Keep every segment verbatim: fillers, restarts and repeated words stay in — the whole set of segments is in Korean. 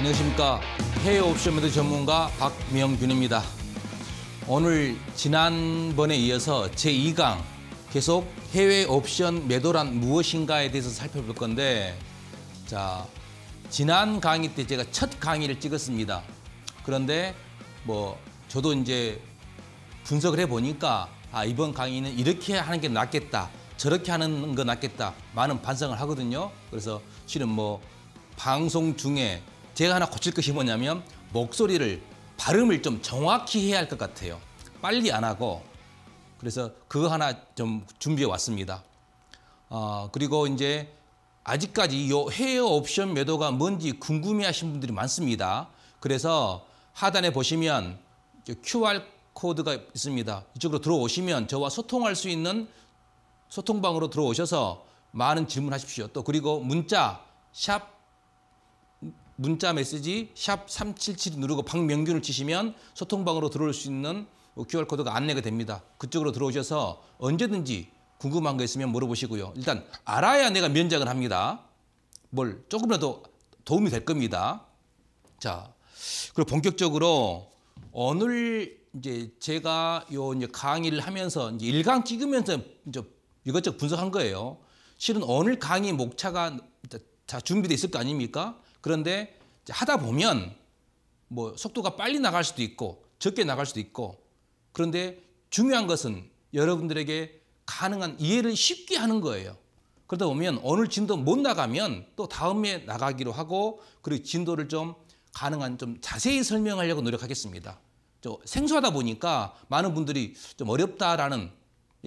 안녕하십니까. 해외 옵션매도 전문가 박명균입니다. 오늘 지난번에 이어서 제이 강 계속 해외 옵션 매도란 무엇인가에 대해서 살펴볼 건데, 자, 지난 강의 때 제가 첫 강의를 찍었습니다. 그런데 뭐 저도 이제 분석을 해보니까 아, 이번 강의는 이렇게 하는 게 낫겠다, 저렇게 하는 거 낫겠다, 많은 반성을 하거든요. 그래서 실은 뭐 방송 중에 제가 하나 고칠 것이 뭐냐면 목소리를, 발음을 좀 정확히 해야 할 것 같아요. 빨리 안 하고. 그래서 그거 하나 좀 준비해 왔습니다. 어, 그리고 이제 아직까지 이 해외 옵션 매도가 뭔지 궁금해 하신 분들이 많습니다. 그래서 하단에 보시면 큐알 코드가 있습니다. 이쪽으로 들어오시면 저와 소통할 수 있는 소통방으로 들어오셔서 많은 질문하십시오. 또 그리고 문자 샵 문자 메시지 샵 삼칠칠 누르고 박명균을 치시면 소통방으로 들어올 수 있는 큐알 코드가 안내가 됩니다. 그쪽으로 들어오셔서 언제든지 궁금한 거 있으면 물어보시고요. 일단 알아야 내가 면장을 합니다. 뭘 조금이라도 도움이 될 겁니다. 자, 그리고 본격적으로 오늘 이제 제가 요 이제 강의를 하면서 이제 일 강 찍으면서 이제 이것저것 분석한 거예요. 실은 오늘 강의 목차가 다 준비돼 있을 거 아닙니까? 그런데 하다 보면 뭐 속도가 빨리 나갈 수도 있고 적게 나갈 수도 있고, 그런데 중요한 것은 여러분들에게 가능한 이해를 쉽게 하는 거예요. 그러다 보면 오늘 진도 못 나가면 또 다음에 나가기로 하고, 그리고 진도를 좀 가능한 좀 자세히 설명하려고 노력하겠습니다. 저 생소하다 보니까 많은 분들이 좀 어렵다라는,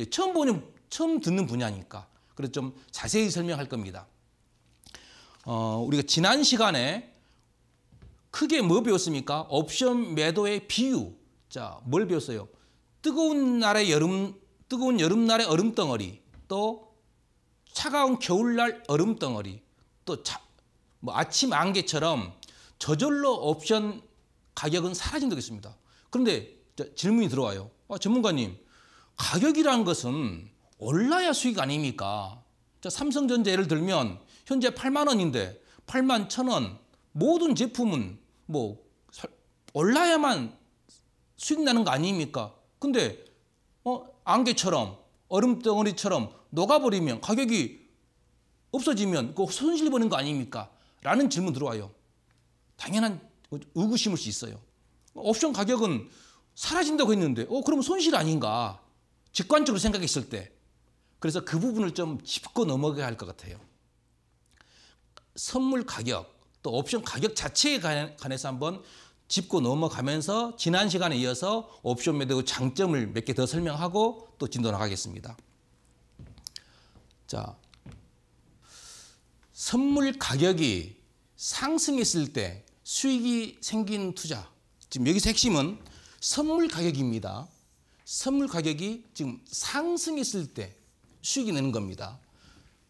처음 보는, 처음 듣는 분야니까. 그래서 좀 자세히 설명할 겁니다. 어, 우리가 지난 시간에 크게 뭐 배웠습니까? 옵션 매도의 비유. 자, 뭘 배웠어요? 뜨거운 날의 여름, 뜨거운 여름날의 얼음덩어리, 또 차가운 겨울날 얼음덩어리, 또 차, 뭐 아침 안개처럼 저절로 옵션 가격은 사라진다고 했습니다. 그런데 질문이 들어와요. 아, 전문가님, 가격이라는 것은 올라야 수익 아닙니까? 자, 삼성전자 예를 들면 현재 팔만 원인데 팔만 천 원, 모든 제품은 뭐 올라야만 수익 나는 거 아닙니까? 근데 어, 안개처럼 얼음덩어리처럼 녹아버리면, 가격이 없어지면 그 손실 보는 거 아닙니까? 라는 질문 들어와요. 당연한 의구심일 수 있어요. 옵션 가격은 사라진다고 했는데 어 그럼 손실 아닌가, 직관적으로 생각했을 때. 그래서 그 부분을 좀 짚고 넘어가야 할 것 같아요. 선물 가격, 또 옵션 가격 자체에 관해서 한번 짚고 넘어가면서 지난 시간에 이어서 옵션 매도 장점을 몇 개 더 설명하고 또 진도 나가겠습니다. 자, 선물 가격이 상승했을 때 수익이 생긴 투자. 지금 여기서 핵심은 선물 가격입니다. 선물 가격이 지금 상승했을 때 수익이 내는 겁니다.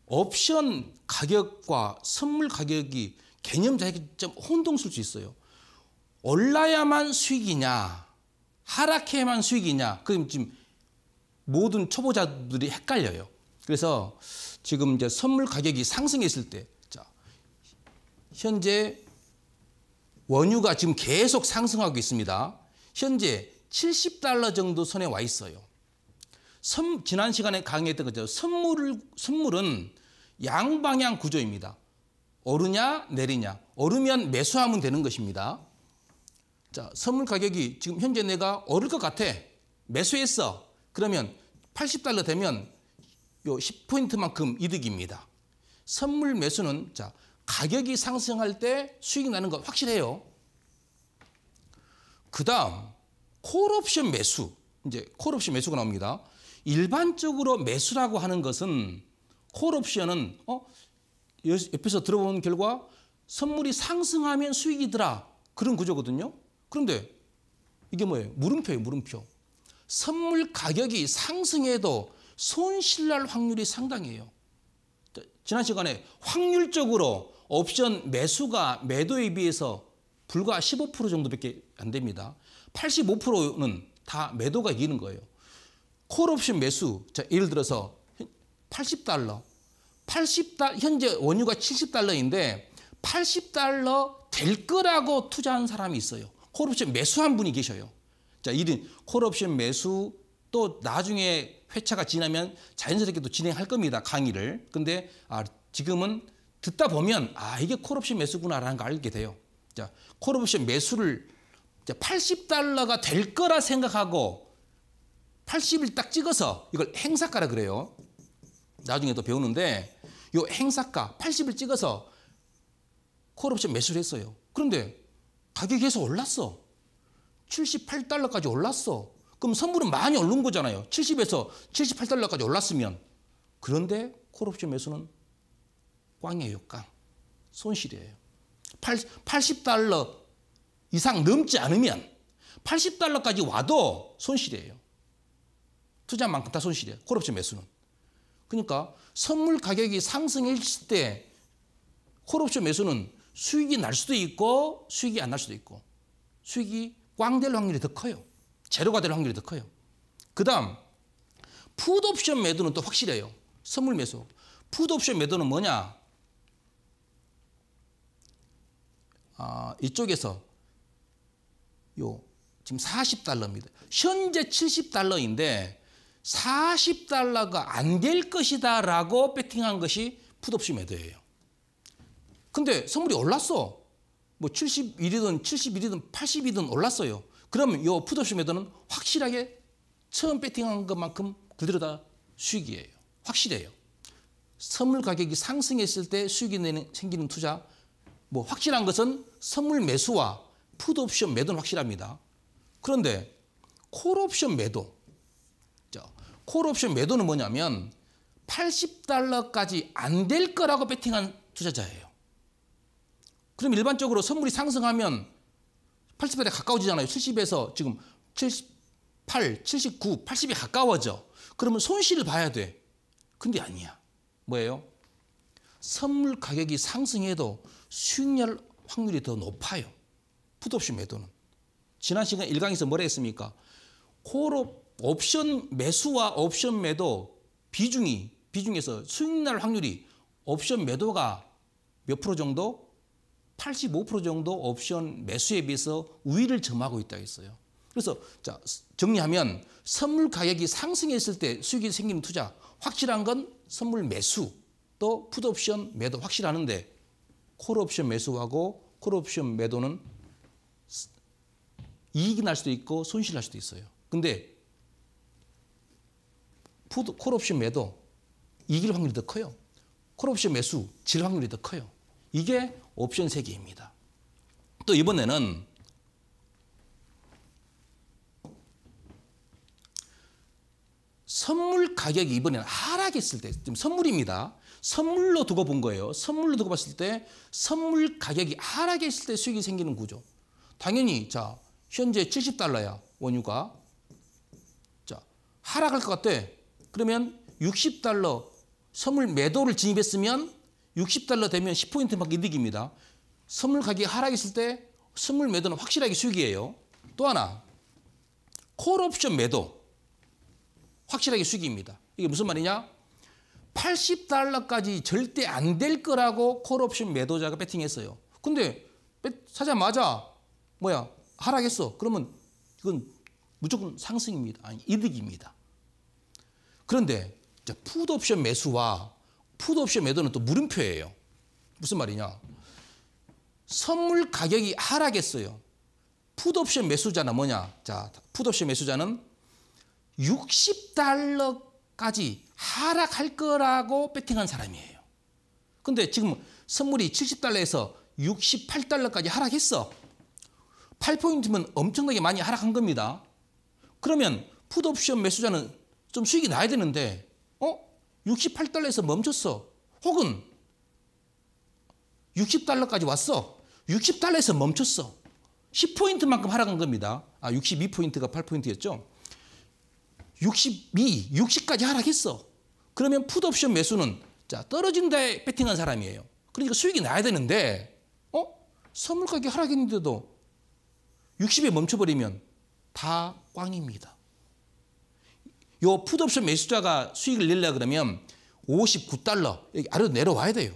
옵션 가격과 선물 가격이 개념 자체가 좀 혼동스러울 수 있어요. 올라야만 수익이냐, 하락해야만 수익이냐. 그럼 지금 모든 초보자들이 헷갈려요. 그래서 지금 이제 선물 가격이 상승했을 때, 자, 현재 원유가 지금 계속 상승하고 있습니다. 현재 칠십 달러 정도 선에 와 있어요. 선, 지난 시간에 강의했던 거죠. 선물을, 선물은 양방향 구조입니다. 오르냐 내리냐. 오르면 매수하면 되는 것입니다. 자, 선물 가격이 지금 현재 내가 오를 것 같아, 매수했어. 그러면 팔십 달러 되면 요 십 포인트만큼 이득입니다. 선물 매수는, 자, 가격이 상승할 때 수익이 나는 거 확실해요. 그 다음, 콜옵션 매수. 이제 콜옵션 매수가 나옵니다. 일반적으로 매수라고 하는 것은, 콜옵션은 어? 옆에서 들어본 결과 선물이 상승하면 수익이더라, 그런 구조거든요. 그런데 이게 뭐예요? 물음표예요, 물음표. 선물 가격이 상승해도 손실날 확률이 상당해요. 지난 시간에 확률적으로 옵션 매수가 매도에 비해서 불과 십오 퍼센트 정도밖에 안 됩니다. 팔십오 퍼센트는 다 매도가 이기는 거예요. 콜옵션 매수, 자, 예를 들어서 팔십 달러, 팔십 달러, 현재 원유가 칠십 달러인데 팔십 달러 될 거라고 투자한 사람이 있어요. 콜옵션 매수한 분이 계셔요. 자, 이런 콜옵션 매수 또 나중에 회차가 지나면 자연스럽게 또 진행할 겁니다. 강의를. 근데 아, 지금은 듣다 보면 아, 이게 콜옵션 매수구나라는 걸 알게 돼요. 자, 콜옵션 매수를 팔십 달러가 될 거라 생각하고 팔십을 딱 찍어서 이걸 행사가라 그래요. 나중에 또 배우는데 이 행사가 팔십을 찍어서 콜옵션 매수를 했어요. 그런데 가격이 계속 올랐어. 칠십팔 달러까지 올랐어. 그럼 선물은 많이 오른 거잖아요. 칠십에서 칠십팔 달러까지 올랐으면. 그런데 콜옵션 매수는 꽝이에요, 꽝. 손실이에요. 팔십 달러 이상 넘지 않으면 팔십 달러까지 와도 손실이에요. 투자한 만큼 다 손실이에요. 콜옵션 매수는. 그러니까 선물 가격이 상승했을 때 콜옵션 매수는 수익이 날 수도 있고 수익이 안 날 수도 있고 수익이 꽝 될 확률이 더 커요. 제로가 될 확률이 더 커요. 그다음 풋옵션 매도는 또 확실해요. 선물 매수. 풋옵션 매도는 뭐냐? 아, 이쪽에서 요 지금 사십 달러입니다. 현재 칠십 달러인데 사십 달러가 안 될 것이다라고 배팅한 것이 풋옵션 매도예요. 근데 선물이 올랐어. 뭐 칠십일이든 칠십일이든 팔십이든 올랐어요. 그러면 이 풋옵션 매도는 확실하게 처음 배팅한 것만큼 그대로 다 수익이에요. 확실해요. 선물 가격이 상승했을 때 수익이 생기는 투자, 뭐 확실한 것은 선물 매수와 풋옵션 매도는 확실합니다. 그런데 콜옵션 매도, 콜옵션 매도는 뭐냐면 팔십 달러까지 안 될 거라고 배팅한 투자자예요. 그럼 일반적으로 선물이 상승하면 팔십 달러에 가까워지잖아요. 칠십에서 지금 칠십팔, 칠십구, 팔십에 가까워져. 그러면 손실을 봐야 돼. 근데 아니야. 뭐예요? 선물 가격이 상승해도 수익률 확률이 더 높아요. 풋옵션 매도는. 지난 시간 일 강에서 뭐라 했습니까? 콜옵 옵션 매수와 옵션 매도 비중이, 비중에서 수익률 확률이 옵션 매도가 몇 프로 정도? 팔십오 퍼센트 정도 옵션 매수에 비해서 우위를 점하고 있다 했어요. 그래서 자, 정리하면 선물 가격이 상승했을 때 수익이 생기는 투자, 확실한 건 선물 매수, 또 풋옵션 매도 확실하는데 콜옵션 매수하고 콜옵션 매도는 이익이 날 수도 있고 손실 날 수도 있어요. 근데 풋, 콜옵션 매도 이길 확률이 더 커요. 콜옵션 매수 질 확률이 더 커요. 이게 옵션 세계입니다. 또 이번에는 선물 가격이 이번에는 하락했을 때, 지금 선물입니다. 선물로 두고 본 거예요. 선물로 두고 봤을 때 선물 가격이 하락했을 때 수익이 생기는 구조. 당연히 자, 현재 칠십 달러야 원유가. 자, 하락할 것 같아. 그러면 육십 달러 선물 매도를 진입했으면 육십 달러 되면 십 포인트밖에 이득입니다. 선물 가격이 하락했을 때 선물 매도는 확실하게 수익이에요. 또 하나, 콜옵션 매도 확실하게 수익입니다. 이게 무슨 말이냐? 팔십 달러까지 절대 안 될 거라고 콜옵션 매도자가 배팅했어요. 근데 사자마자 뭐야, 하락했어. 그러면 이건 무조건 상승입니다. 아니, 이득입니다. 그런데 풋옵션 매수와 풋옵션 매도는 또 물음표예요. 무슨 말이냐? 선물 가격이 하락했어요. 풋옵션 매수자는 뭐냐? 자, 풋옵션 매수자는 육십 달러까지 하락할 거라고 배팅한 사람이에요. 근데 지금 선물이 칠십 달러에서 육십팔 달러까지 하락했어. 팔 포인트면 엄청나게 많이 하락한 겁니다. 그러면 풋옵션 매수자는 좀 수익이 나야 되는데 어? 육십팔 달러에서 멈췄어. 혹은 육십 달러까지 왔어. 육십 달러에서 멈췄어. 십 포인트만큼 하락한 겁니다. 아, 육십이 포인트가 팔 포인트였죠. 육십이, 육십까지 하락했어. 그러면 풋옵션 매수는 자, 떨어진다에 배팅한 사람이에요. 그러니까 수익이 나야 되는데 어? 선물 가격이 하락했는데도 육십에 멈춰버리면 다 꽝입니다. 요 풋옵션 매수자가 수익을 내려 그러면 오십구 달러 여기 아래로 내려와야 돼요.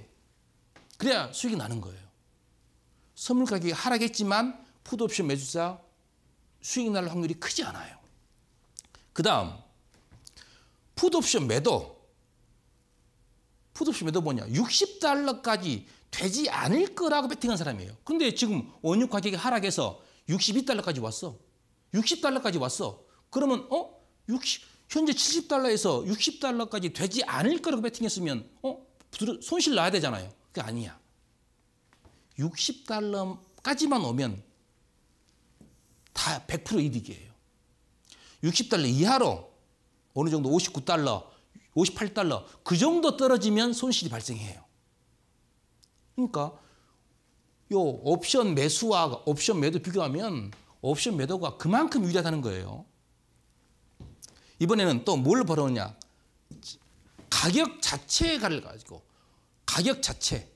그래야 수익이 나는 거예요. 선물 가격이 하락했지만 푸드옵션 매수자 수익 날 확률이 크지 않아요. 그다음 푸드옵션 매도. 푸드옵션 매도 뭐냐? 육십 달러까지 되지 않을 거라고 베팅한 사람이에요. 근데 지금 원유 가격이 하락해서 육십이 달러까지 왔어. 육십 달러까지 왔어. 그러면 어? 육십, 현재 칠십 달러에서 육십 달러까지 되지 않을 거라고 베팅했으면 어? 손실 나야 되잖아요. 그게 아니야. 육십 달러까지만 오면 다 백 퍼센트 이득이에요. 육십 달러 이하로 어느 정도 오십구 달러, 오십팔 달러 그 정도 떨어지면 손실이 발생해요. 그러니까 요 옵션 매수와 옵션 매도 비교하면 옵션 매도가 그만큼 유리하다는 거예요. 이번에는 또 뭘 벌어오냐? 가격 자체를 가지고 가격 자체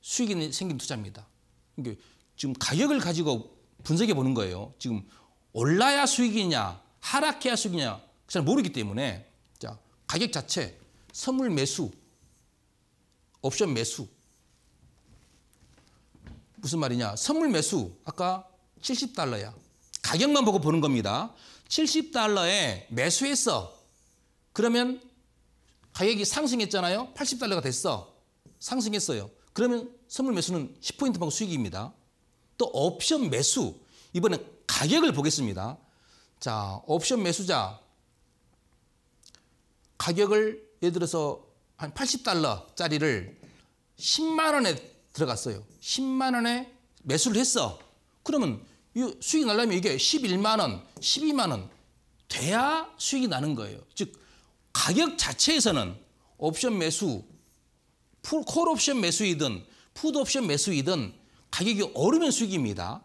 수익이 생긴 투자입니다. 그러니까 지금 가격을 가지고 분석해 보는 거예요. 지금 올라야 수익이냐 하락해야 수익이냐 잘 모르기 때문에 자 가격 자체 선물 매수 옵션 매수 무슨 말이냐 선물 매수 아까 칠십 달러야 가격만 보고 보는 겁니다. 칠십 달러에 매수했어. 그러면 가격이 상승했잖아요. 팔십 달러가 됐어. 상승했어요. 그러면 선물 매수는 십 포인트만큼 수익입니다. 또 옵션 매수. 이번에 가격을 보겠습니다. 자, 옵션 매수자 가격을 예를 들어서 한 팔십 달러짜리를 십만 원에 들어갔어요. 십만 원에 매수를 했어. 그러면 이 수익이 나려면 이게 십일만 원, 십이만 원 돼야 수익이 나는 거예요. 즉 가격 자체에서는 옵션 매수, 콜 옵션 매수이든 푸드 옵션 매수이든 가격이 오르면 수익입니다.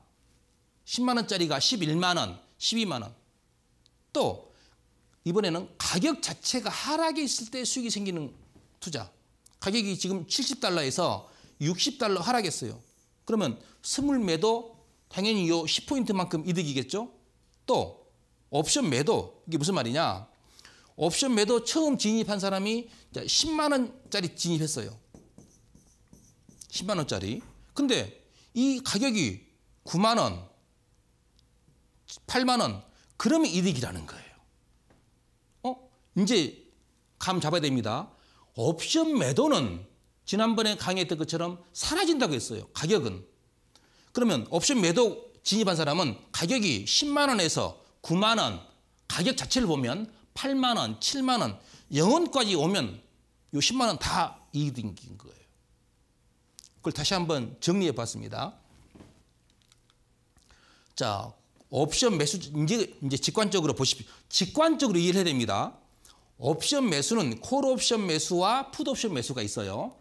십만 원짜리가 십일만 원, 십이만 원. 또 이번에는 가격 자체가 하락에 있을 때 수익이 생기는 투자. 가격이 지금 칠십 달러에서 육십 달러 하락했어요. 그러면 선물 매도 당연히 요 십 포인트만큼 이득이겠죠? 또 옵션 매도. 이게 무슨 말이냐? 옵션 매도 처음 진입한 사람이 십만 원짜리 진입했어요. 십만 원짜리. 근데 이 가격이 구만 원, 팔만 원. 그러면 이득이라는 거예요. 어? 이제 감 잡아야 됩니다. 옵션 매도는 지난번에 강의했던 것처럼 사라진다고 했어요. 가격은. 그러면 옵션 매도 진입한 사람은 가격이 십만 원에서 구만 원, 가격 자체를 보면 팔만 원, 칠만 원, 영 원까지 오면 요 십만 원 다 이득인 거예요. 그걸 다시 한번 정리해 봤습니다. 자, 옵션 매수, 이제, 이제 직관적으로 보십시오. 직관적으로 이해를 해야 됩니다. 옵션 매수는 콜 옵션 매수와 풋 옵션 매수가 있어요.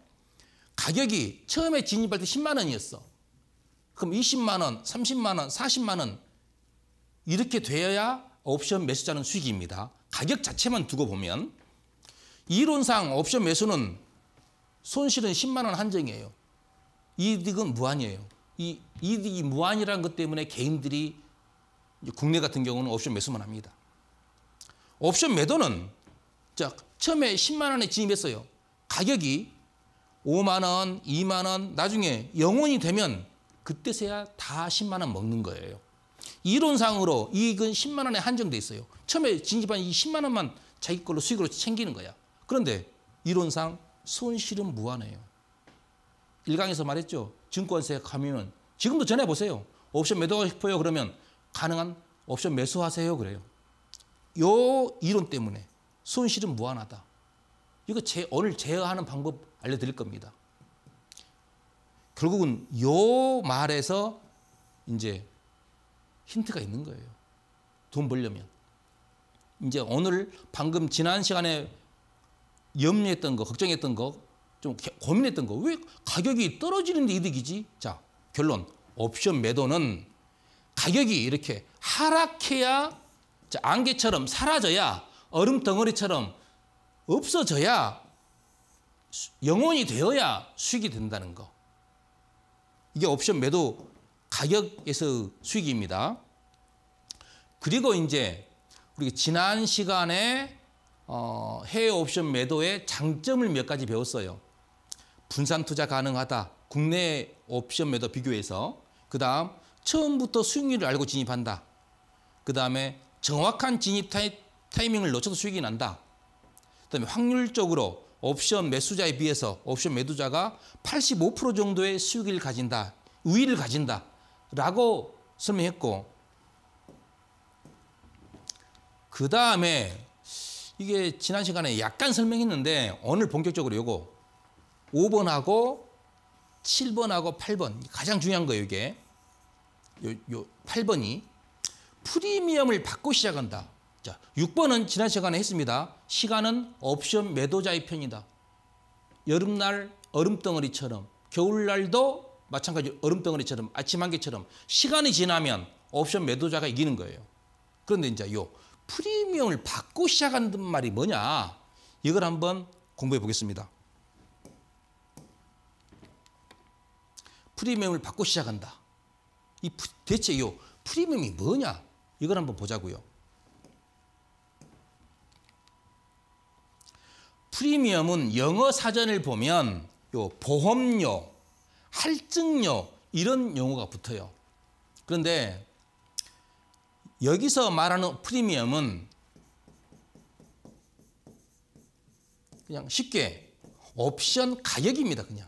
가격이 처음에 진입할 때 십만 원이었어. 그럼 이십만 원, 삼십만 원, 사십만 원 이렇게 되어야 옵션 매수자는 수익입니다. 가격 자체만 두고 보면 이론상 옵션 매수는 손실은 십만 원 한정이에요. 이득은 무한이에요. 이 이득이 무한이라는 것 때문에 개인들이 국내 같은 경우는 옵션 매수만 합니다. 옵션 매도는 자 처음에 십만 원에 진입했어요. 가격이 오만 원, 이만 원, 나중에 영 원이 되면 그때서야 다 십만 원 먹는 거예요. 이론상으로 이익은 십만 원에 한정돼 있어요. 처음에 진입한 이 십만 원만 자기 걸로 수익으로 챙기는 거야. 그런데 이론상 손실은 무한해요. 일 강에서 말했죠. 증권세 가면은 지금도 전해보세요. 옵션 매도하고 싶어요. 그러면 가능한 옵션 매수하세요. 그래요. 요 이론 때문에 손실은 무한하다. 이거 제, 오늘 제어하는 방법 알려드릴 겁니다. 결국은 요 말에서 이제 힌트가 있는 거예요. 돈 벌려면. 이제 오늘 방금 지난 시간에 염려했던 거, 걱정했던 거, 좀 고민했던 거. 왜 가격이 떨어지는데 이득이지? 자, 결론. 옵션 매도는 가격이 이렇게 하락해야 자, 안개처럼 사라져야 얼음 덩어리처럼 없어져야 영원히 되어야 수익이 된다는 거. 이게 옵션 매도 가격에서 수익입니다. 그리고 이제 우리 지난 시간에 어, 해외 옵션 매도의 장점을 몇 가지 배웠어요. 분산 투자 가능하다. 국내 옵션 매도 비교해서, 그 다음 처음부터 수익률을 알고 진입한다. 그 다음에 정확한 진입 타이, 타이밍을 놓쳐도 수익이 난다. 그 다음에 확률적으로 옵션 매수자에 비해서 옵션 매도자가 팔십오 퍼센트 정도의 수익을 가진다. 우위를 가진다. 라고 설명했고, 그 다음에 이게 지난 시간에 약간 설명했는데 오늘 본격적으로 요거 오 번하고 칠 번하고 팔 번 가장 중요한 거예요. 이게 요, 요 팔 번이 프리미엄을 받고 시작한다. 자, 육 번은 지난 시간에 했습니다. 시간은 옵션 매도자의 편이다. 여름날 얼음덩어리처럼, 겨울날도 마찬가지로 얼음덩어리처럼, 아침 안개처럼 시간이 지나면 옵션 매도자가 이기는 거예요. 그런데 이제 요 프리미엄을 받고 시작한다는 말이 뭐냐? 이걸 한번 공부해 보겠습니다. 프리미엄을 받고 시작한다. 이 대체 요 프리미엄이 뭐냐? 이걸 한번 보자고요. 프리미엄은 영어 사전을 보면 요 보험료, 할증료 이런 용어가 붙어요. 그런데 여기서 말하는 프리미엄은 그냥 쉽게 옵션 가격입니다. 그냥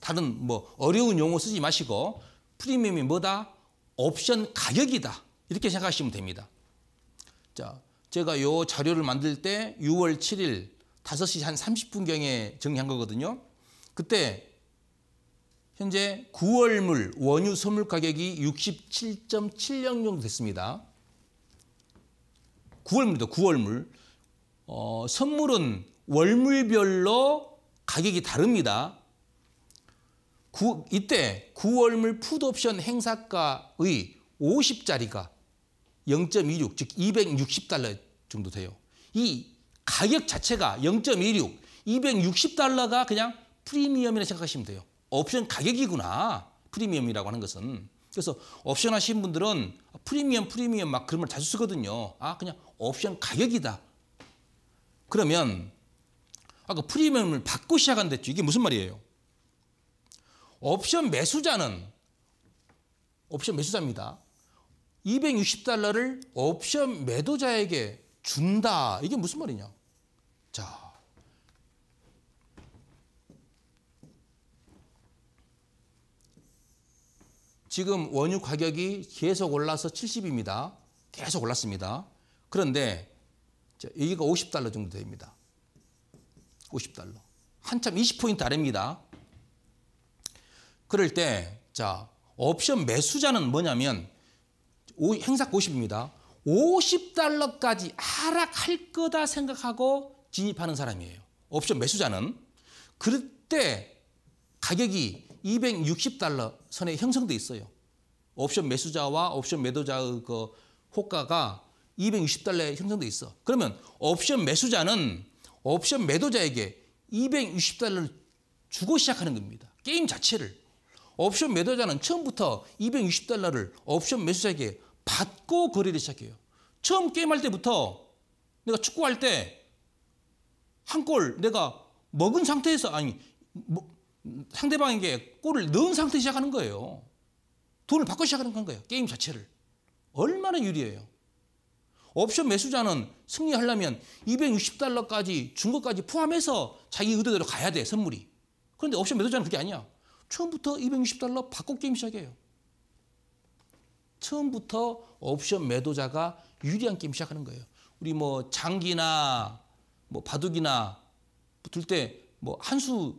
다른 뭐 어려운 용어 쓰지 마시고 프리미엄이 뭐다? 옵션 가격이다. 이렇게 생각하시면 됩니다. 자, 제가 요 자료를 만들 때 유월 칠일 다섯 시 한 삼십 분경에 정리한 거거든요. 그때 현재 구월물 원유 선물 가격이 육십칠 점 칠영 정도 됐습니다. 구월물이다. 구월물. 어, 선물은 월물별로 가격이 다릅니다. 구, 이때 구월물 풋옵션 행사가의 오십짜리가 영 점 이육, 즉 이백육십 달러 정도 돼요. 이 가격 자체가 영 점 이육, 이백육십 달러가 그냥 프리미엄이라고 생각하시면 돼요. 옵션 가격이구나. 프리미엄이라고 하는 것은. 그래서 옵션 하신 분들은 프리미엄, 프리미엄 막 그런 말 자주 쓰거든요. 아, 그냥 옵션 가격이다. 그러면 아까 프리미엄을 받고 시작한댔죠. 이게 무슨 말이에요? 옵션 매수자는, 옵션 매수자입니다. 이백육십 달러를 옵션 매도자에게 준다. 이게 무슨 말이냐? 자. 지금 원유 가격이 계속 올라서 칠십입니다. 계속 올랐습니다. 그런데 여기가 오십 달러 정도 됩니다. 오십 달러. 한참 이십 포인트 아래입니다. 그럴 때 자, 옵션 매수자는 뭐냐면 행사가 오십입니다. 오십 달러까지 하락할 거다 생각하고 진입하는 사람이에요. 옵션 매수자는. 그때 가격이 이백육십 달러 선에 형성돼 있어요. 옵션 매수자와 옵션 매도자의 그 호가가 이백육십 달러에 형성돼 있어. 그러면 옵션 매수자는 옵션 매도자에게 이백육십 달러를 주고 시작하는 겁니다. 게임 자체를. 옵션 매도자는 처음부터 이백육십 달러를 옵션 매수자에게 받고 거래를 시작해요. 처음 게임할 때부터, 내가 축구할 때 한 골 내가 먹은 상태에서, 아니 뭐, 상대방에게 골을 넣은 상태에 시작하는 거예요. 돈을 받고 시작하는 건 거예요. 게임 자체를. 얼마나 유리해요. 옵션 매수자는 승리하려면 이백육십 달러까지 준 것까지 포함해서 자기 의도대로 가야 돼, 선물이. 그런데 옵션 매도자는 그게 아니야. 처음부터 이백육십 달러 받고 게임 시작해요. 처음부터 옵션 매도자가 유리한 게임 시작하는 거예요. 우리 뭐 장기나 뭐 바둑이나 붙을 때 뭐 한 수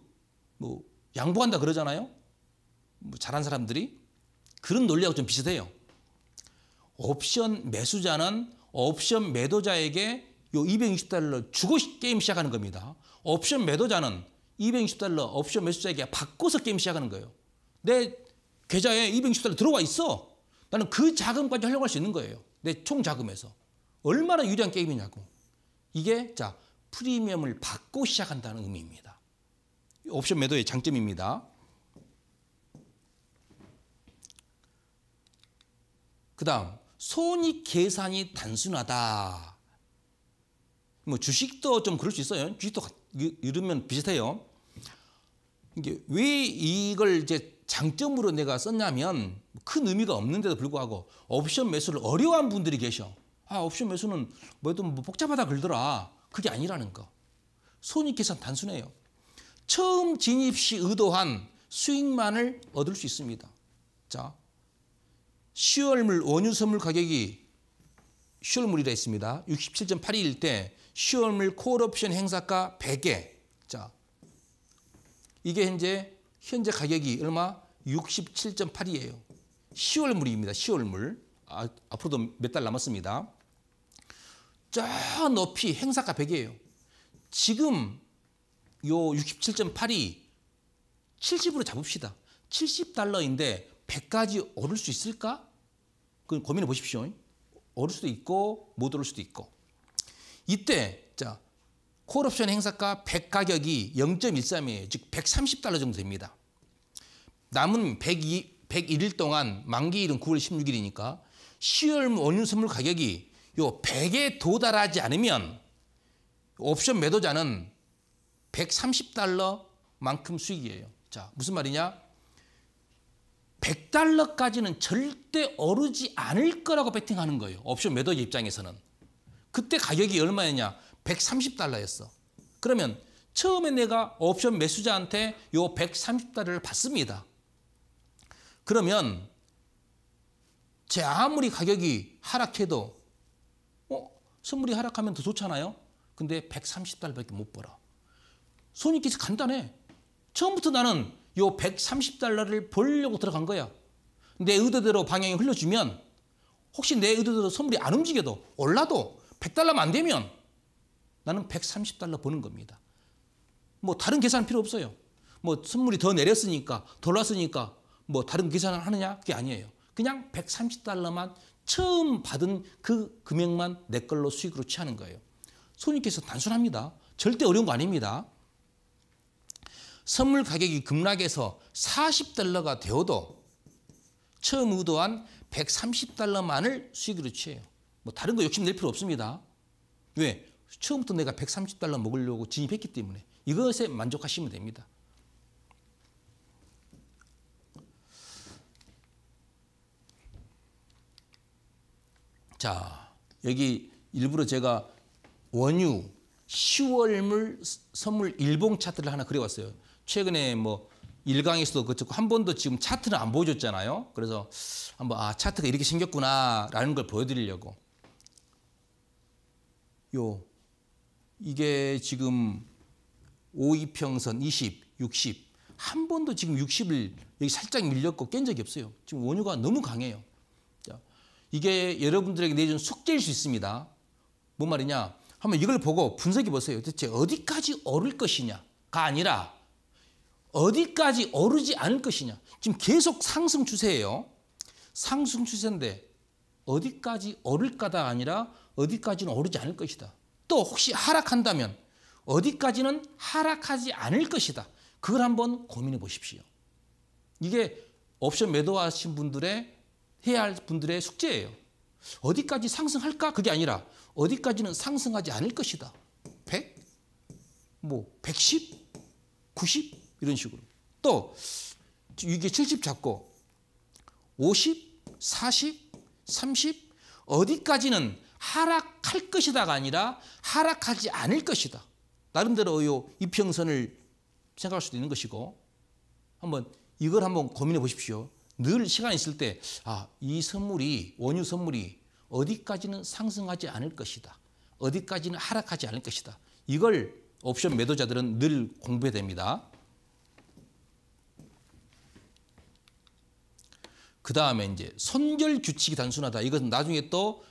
뭐 양보한다 그러잖아요. 뭐 잘한 사람들이. 그런 논리하고 좀 비슷해요. 옵션 매수자는 옵션 매도자에게 요 이백육십 달러 주고 게임 시작하는 겁니다. 옵션 매도자는 이백육십 달러 옵션 매수자에게 바꿔서 게임 시작하는 거예요. 내 계좌에 이백육십 달러 들어와 있어. 나는 그 자금까지 활용할 수 있는 거예요. 내 총 자금에서. 얼마나 유리한 게임이냐고. 이게 자, 프리미엄을 받고 시작한다는 의미입니다. 옵션 매도의 장점입니다. 그 다음, 손익 계산이 단순하다. 뭐 주식도 좀 그럴 수 있어요. 주식도 이러면 비슷해요. 이게 왜 이걸 이제 장점으로 내가 썼냐면 큰 의미가 없는데도 불구하고 옵션 매수를 어려워한 분들이 계셔. 아, 옵션 매수는 뭐든 뭐 복잡하다 그러더라. 그게 아니라는 거. 손익 계산 단순해요. 처음 진입 시 의도한 수익만을 얻을 수 있습니다. 자, 시월물 원유 선물 가격이 시월물이라 했습니다. 육십칠 점 팔이일 때 시월물 콜옵션 행사가 백 개. 자, 이게 현재 현재 가격이 얼마? 육십칠 점 팔이에요. 시월물입니다. 시월물. 아, 앞으로도 몇 달 남았습니다. 저 높이 행사가 백이에요. 지금 요 육십칠 점 팔이 칠십으로 잡읍시다. 칠십 달러인데 백까지 오를 수 있을까? 그 고민해 보십시오. 오를 수도 있고 못 오를 수도 있고. 이때 자, 콜옵션 행사가 백 가격이 영 점 일삼이에요. 즉 백삼십 달러 정도 됩니다. 남은 백이, 백일 일 동안 만기일은 구월 십육일이니까 시월 원유 선물 가격이 요 백에 도달하지 않으면 옵션 매도자는 백삼십 달러만큼 수익이에요. 자, 무슨 말이냐? 백 달러까지는 절대 오르지 않을 거라고 베팅하는 거예요. 옵션 매도자 입장에서는. 그때 가격이 얼마였냐? 백삼십 달러였어. 그러면 처음에 내가 옵션 매수자한테 요 백삼십 달러를 받습니다. 그러면 제 아무리 가격이 하락해도 어? 선물이 하락하면 더 좋잖아요. 근데 백삼십 달러밖에 못 벌어. 손익계산 간단해. 처음부터 나는 요 백삼십 달러를 벌려고 들어간 거야. 내 의도대로 방향이 흘려주면 혹시 내 의도대로 선물이 안 움직여도 올라도 백 달러만 안 되면 나는 백삼십 달러 버는 겁니다. 뭐 다른 계산은 필요 없어요. 뭐 선물이 더 내렸으니까, 더 올랐으니까 뭐 다른 계산을 하느냐? 그게 아니에요. 그냥 백삼십 달러만 처음 받은 그 금액만 내 걸로 수익으로 취하는 거예요. 손익계산 단순합니다. 절대 어려운 거 아닙니다. 선물 가격이 급락해서 사십 달러가 되어도 처음 의도한 백삼십 달러만을 수익으로 취해요. 뭐 다른 거 욕심낼 필요 없습니다. 왜? 처음부터 내가 백삼십 달러 먹으려고 진입했기 때문에 이것에 만족하시면 됩니다. 자, 여기 일부러 제가 원유, 시월물 선물 일봉 차트를 하나 그려왔어요. 최근에 뭐 일강에서도 그쳤고 한 번도 지금 차트는 안 보여줬잖아요. 그래서 한번 아, 차트가 이렇게 생겼구나라는 걸 보여드리려고. 요 이게 지금 오이평선 이십, 육십. 한 번도 지금 육십을 여기 살짝 밀렸고 깬 적이 없어요. 지금 원유가 너무 강해요. 자, 이게 여러분들에게 내준 숙제일 수 있습니다. 뭔 말이냐? 한번 이걸 보고 분석해 보세요. 대체 어디까지 오를 것이냐가 아니라 어디까지 오르지 않을 것이냐. 지금 계속 상승 추세예요. 상승 추세인데 어디까지 오를까가 아니라 어디까지는 오르지 않을 것이다. 또 혹시 하락한다면 어디까지는 하락하지 않을 것이다. 그걸 한번 고민해 보십시오. 이게 옵션 매도하신 분들의 해야 할 분들의 숙제예요. 어디까지 상승할까? 그게 아니라 어디까지는 상승하지 않을 것이다. 백? 뭐 백십? 구십? 이런 식으로. 또 이게 칠십 잡고 오십, 사십, 삼십 어디까지는 하락할 것이다가 아니라 하락하지 않을 것이다. 나름대로 요 이평선을 생각할 수도 있는 것이고 한번 이걸 한번 고민해 보십시오. 늘 시간 있을 때 아, 이 선물이 원유 선물이 어디까지는 상승하지 않을 것이다. 어디까지는 하락하지 않을 것이다. 이걸 옵션 매도자들은 늘 공부해야 됩니다. 그 다음에 이제 손절 규칙이 단순하다. 이것은 나중에 또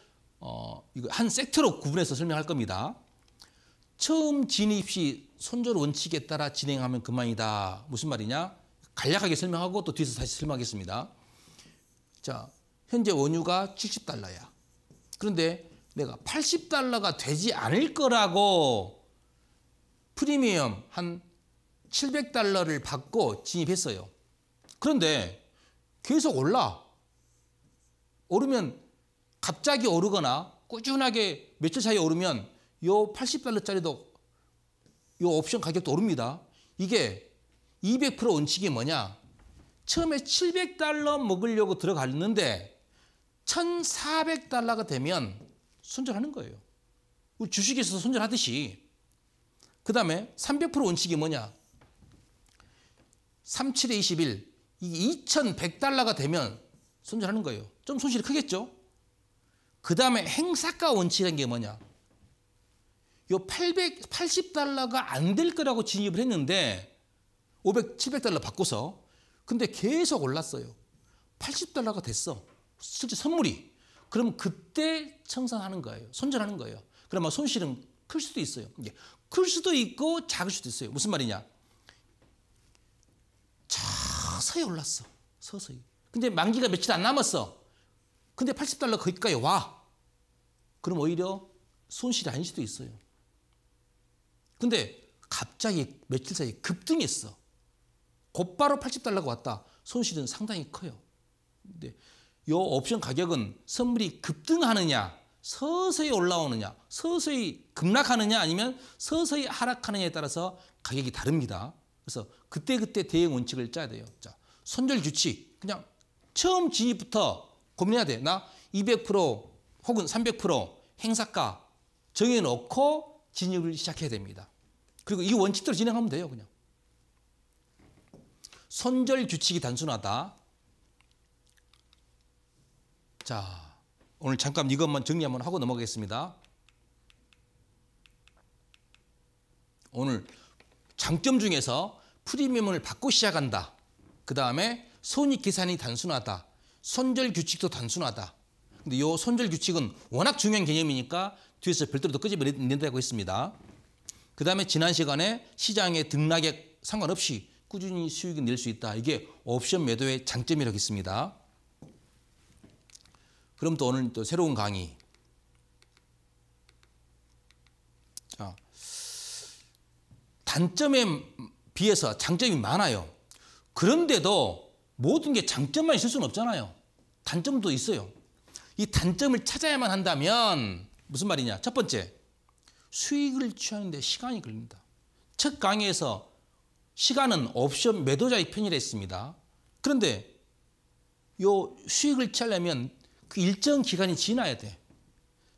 어, 이거 한 섹터로 구분해서 설명할 겁니다. 처음 진입 시 손절 원칙에 따라 진행하면 그만이다. 무슨 말이냐? 간략하게 설명하고 또 뒤에서 다시 설명하겠습니다. 자, 현재 원유가 칠십 달러야. 그런데 내가 팔십 달러가 되지 않을 거라고 프리미엄 한 칠백 달러를 받고 진입했어요. 그런데 계속 올라. 오르면 갑자기 오르거나 꾸준하게 며칠 사이에 오르면 요 팔십 달러짜리도 요 옵션 가격도 오릅니다. 이게 이백 퍼센트 원칙이 뭐냐? 처음에 칠백 달러 먹으려고 들어갔는데 천사백 달러가 되면 손절하는 거예요. 우리 주식에서 손절하듯이. 그 다음에 삼백 퍼센트 원칙이 뭐냐? 삼십칠에 이십일, 이 이천백 달러가 되면 손절하는 거예요. 좀 손실이 크겠죠? 그 다음에 행사가 원칙이라는 게 뭐냐? 요 팔백, 팔십 달러가 안 될 거라고 진입을 했는데 오백, 칠백 달러 바꿔서, 근데 계속 올랐어요. 팔십 달러가 됐어. 실제 선물이. 그럼 그때 청산하는 거예요. 손절하는 거예요. 그러면 손실은 클 수도 있어요. 클 수도 있고 작을 수도 있어요. 무슨 말이냐? 서서히 올랐어. 서서히. 근데 만기가 며칠 안 남았어. 근데 팔십 달러 거기까지 와. 그럼 오히려 손실이 아닐 수도 있어요. 근데 갑자기 며칠 사이에 급등했어. 곧바로 팔십 달러가 왔다. 손실은 상당히 커요. 근데 이 옵션 가격은 선물이 급등하느냐, 서서히 올라오느냐, 서서히 급락하느냐, 아니면 서서히 하락하느냐에 따라서 가격이 다릅니다. 그래서 그때그때 대응 원칙을 짜야 돼요. 자, 손절 규칙. 그냥 처음 진입부터 고민해야 돼. 나 이백 퍼센트 혹은 삼백 퍼센트 행사가 정해놓고 진입을 시작해야 됩니다. 그리고 이 원칙대로 진행하면 돼요. 그냥 손절 규칙이 단순하다. 자, 오늘 잠깐 이것만 정리 한번 하고 넘어가겠습니다. 오늘 장점 중에서 프리미엄을 받고 시작한다. 그 다음에 손익 계산이 단순하다. 손절 규칙도 단순하다. 근데 이 손절 규칙은 워낙 중요한 개념이니까 뒤에서 별도로 더 끄집어낸다고 했습니다. 그 다음에 지난 시간에 시장의 등락에 상관없이 꾸준히 수익을 낼 수 있다. 이게 옵션 매도의 장점이라고 했습니다. 그럼 또 오늘 또 새로운 강의. 자, 단점에 비해서 장점이 많아요. 그런데도 모든 게 장점만 있을 수는 없잖아요. 단점도 있어요. 이 단점을 찾아야만 한다면 무슨 말이냐? 첫 번째, 수익을 취하는데 시간이 걸린다. 첫 강의에서 시간은 옵션 매도자의 편이라 했습니다. 그런데 요 수익을 취하려면 그 일정 기간이 지나야 돼.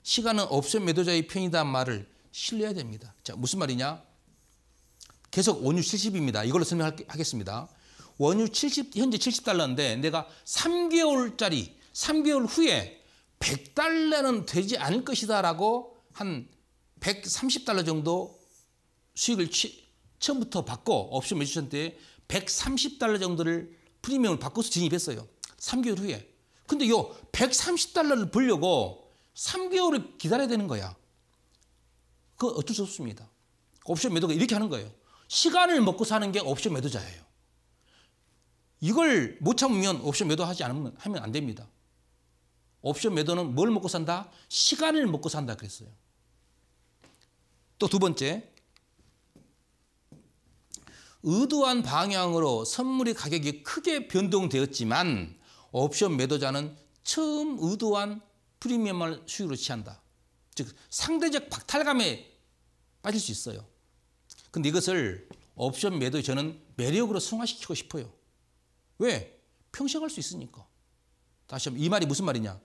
시간은 옵션 매도자의 편이다 말을 신뢰해야 됩니다. 자, 무슨 말이냐? 계속 원유 칠십입니다. 이걸로 설명하겠습니다. 원유 칠십, 현재 칠십 달러인데 내가 삼 개월짜리, 삼 개월 후에 백 달러는 되지 않을 것이다 라고 한 백삼십 달러 정도 수익을 취, 처음부터 받고 옵션 매수한 때 백삼십 달러 정도를 프리미엄을 받고서 진입했어요. 삼 개월 후에. 근데 요 백삼십 달러를 벌려고 삼 개월을 기다려야 되는 거야. 그거 어쩔 수 없습니다. 옵션 매도가 이렇게 하는 거예요. 시간을 먹고 사는 게 옵션 매도자예요. 이걸 못 참으면 옵션 매도하지 않으면 하면 안 됩니다. 옵션 매도는 뭘 먹고 산다? 시간을 먹고 산다 그랬어요. 또 두 번째, 의도한 방향으로 선물의 가격이 크게 변동되었지만 옵션 매도자는 처음 의도한 프리미엄을 수익으로 취한다. 즉 상대적 박탈감에 빠질 수 있어요. 근데 이것을 옵션 매도에 저는 매력으로 승화시키고 싶어요. 왜? 평생 할 수 있으니까. 다시 한번, 이 말이 무슨 말이냐?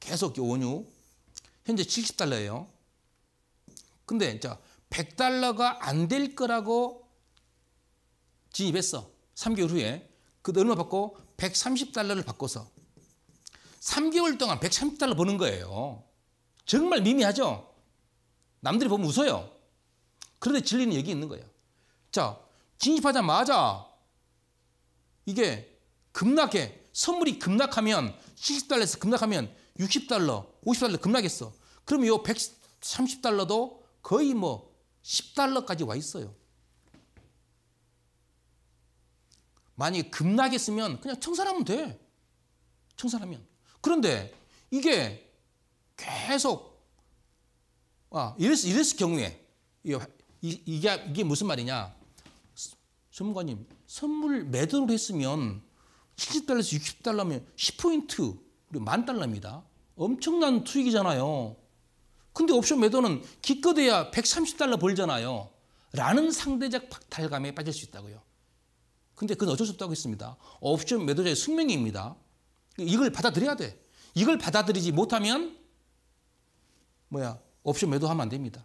계속 이 원유 현재 칠십 달러예요. 근데 자, 백 달러가 안 될 거라고 진입했어. 삼 개월 후에. 그때 얼마 받고? 백삼십 달러를 바꿔서 삼 개월 동안 백삼십 달러 버는 거예요. 정말 미미하죠? 남들이 보면 웃어요. 그런데 진리는 여기 있는 거예요. 자, 진입하자마자 이게 급락해. 선물이 급락하면 칠십 달러에서 급락하면 육십 달러, 오십 달러 급락했어. 그럼 이 백삼십 달러도 거의 뭐 십 달러까지 와 있어요. 만약에 급락했으면 그냥 청산하면 돼. 청산하면. 그런데 이게 계속 아, 이랬을, 이랬을 경우에 이, 이게, 이게 무슨 말이냐? 전문가님, 선물 매도를 했으면 칠십 달러에서 육십 달러면 십 포인트, 그리고 만 달러입니다. 엄청난 수익이잖아요. 근데 옵션 매도는 기껏해야 백삼십 달러 벌잖아요. 라는 상대적 박탈감에 빠질 수 있다고요. 근데 그건 어쩔 수 없다고 했습니다. 옵션 매도자의 숙명입니다. 이걸 받아들여야 돼. 이걸 받아들이지 못하면 뭐야 옵션 매도하면 안 됩니다.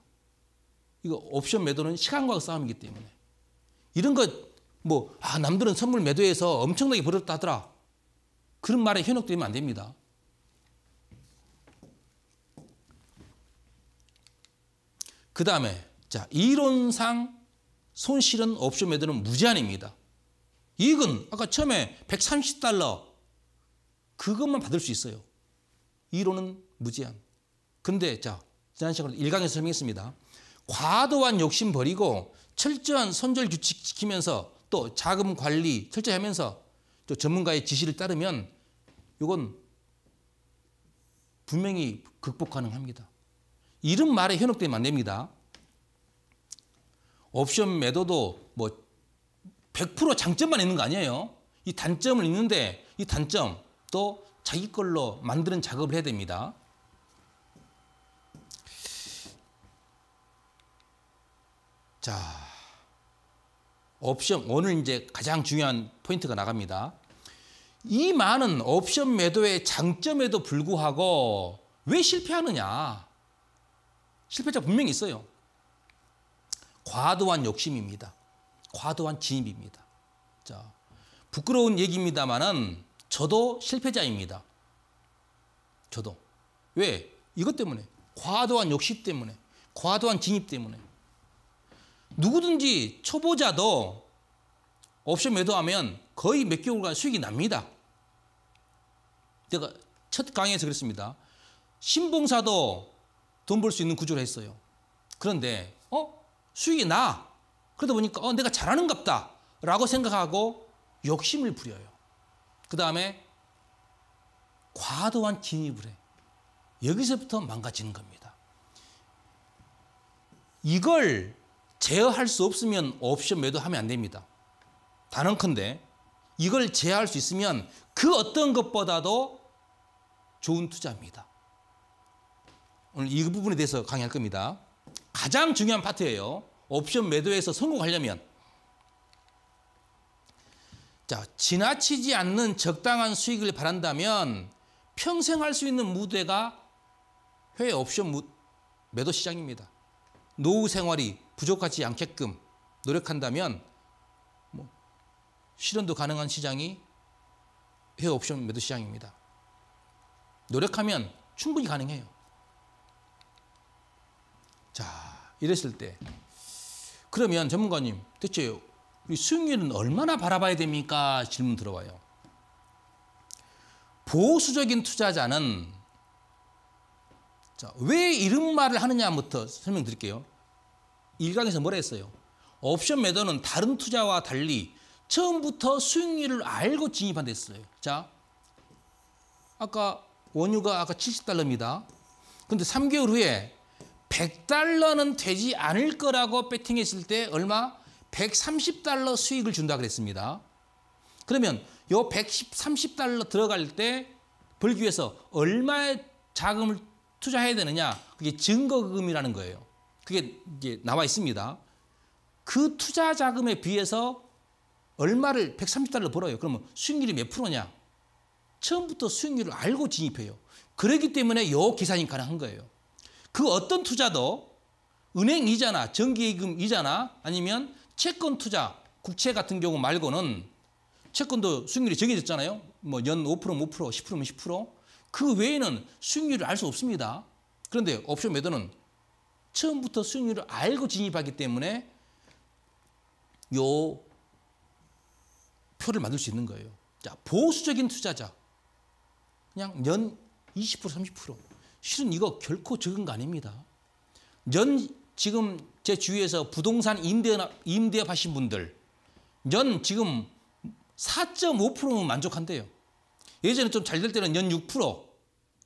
이거 옵션 매도는 시간과의 싸움이기 때문에 이런 것 뭐 아, 남들은 선물 매도해서 엄청나게 벌었다 하더라. 그런 말에 현혹되면 안 됩니다. 그 다음에 자 이론상 손실은 옵션 매도는 무제한입니다. 이익은 아까 처음에 백삼십 달러 그것만 받을 수 있어요. 이론은 무제한. 근데 자 지난 시간에 일 강에서 설명했습니다. 과도한 욕심 버리고 철저한 손절 규칙 지키면서 또 자금 관리 철저히 하면서 또 전문가의 지시를 따르면 이건 분명히 극복 가능합니다. 이런 말에 현혹되면 안 됩니다. 옵션 매도도 뭐 백 퍼센트 장점만 있는 거 아니에요. 이 단점을 있는데 이 단점 또 자기 걸로 만드는 작업을 해야 됩니다. 자, 옵션 오늘 이제 가장 중요한 포인트가 나갑니다. 이 많은 옵션 매도의 장점에도 불구하고 왜 실패하느냐? 실패자 분명히 있어요. 과도한 욕심입니다. 과도한 진입입니다. 자, 부끄러운 얘기입니다만은 저도 실패자입니다. 저도 왜? 이것 때문에 과도한 욕심 때문에 과도한 진입 때문에. 누구든지 초보자도 옵션 매도하면 거의 몇 개월간 수익이 납니다. 제가 첫 강의에서 그랬습니다. 신봉사도 돈 벌 수 있는 구조를 했어요. 그런데 어 수익이 나. 그러다 보니까 어 내가 잘하는갑다 라고 생각하고 욕심을 부려요. 그 다음에 과도한 진입을 해. 여기서부터 망가지는 겁니다. 이걸 제어할 수 없으면 옵션 매도하면 안 됩니다. 단언컨대 이걸 제어할 수 있으면 그 어떤 것보다도 좋은 투자입니다. 오늘 이 부분에 대해서 강의할 겁니다. 가장 중요한 파트예요. 옵션 매도에서 성공하려면 자 지나치지 않는 적당한 수익을 바란다면 평생 할 수 있는 무대가 해외 옵션 무, 매도 시장입니다. 노후 생활이 부족하지 않게끔 노력한다면 뭐 실현도 가능한 시장이 해외 옵션 매도 시장입니다. 노력하면 충분히 가능해요. 자, 이랬을 때 그러면 전문가님 대체 우리 수익률은 얼마나 바라봐야 됩니까? 질문 들어와요. 보수적인 투자자는 자, 왜 이런 말을 하느냐부터 설명드릴게요. 일 강에서 뭐라 했어요? 옵션 매도는 다른 투자와 달리 처음부터 수익률을 알고 진입한다 했어요. 자, 아까 원유가 아까 칠십 달러입니다. 근데 삼 개월 후에 백 달러는 되지 않을 거라고 배팅했을 때 얼마? 백삼십 달러 수익을 준다 그랬습니다. 그러면 이 백삼십 달러 들어갈 때 벌기 위해서 얼마의 자금을 투자해야 되느냐? 그게 증거금이라는 거예요. 그게 이제 나와 있습니다. 그 투자 자금에 비해서 얼마를 백삼십 달러 벌어요. 그러면 수익률이 몇 프로냐? 처음부터 수익률을 알고 진입해요. 그렇기 때문에 요 계산이 가능한 거예요. 그 어떤 투자도 은행 이자나 정기예금 이자나 아니면 채권 투자, 국채 같은 경우 말고는 채권도 수익률이 정해졌잖아요. 뭐 연 오 퍼센트면 오 퍼센트, 십 퍼센트면 십 퍼센트. 그 외에는 수익률을 알 수 없습니다. 그런데 옵션 매도는 처음부터 수익률을 알고 진입하기 때문에 요 표를 만들 수 있는 거예요. 자, 보수적인 투자자. 그냥 연 이십 퍼센트, 삼십 퍼센트. 실은 이거 결코 적은 거 아닙니다. 연 지금 제 주위에서 부동산 임대업, 임대업 하신 분들 연 지금 사 점 오 퍼센트면 만족한대요. 예전에 좀 잘 될 때는 연 육 퍼센트.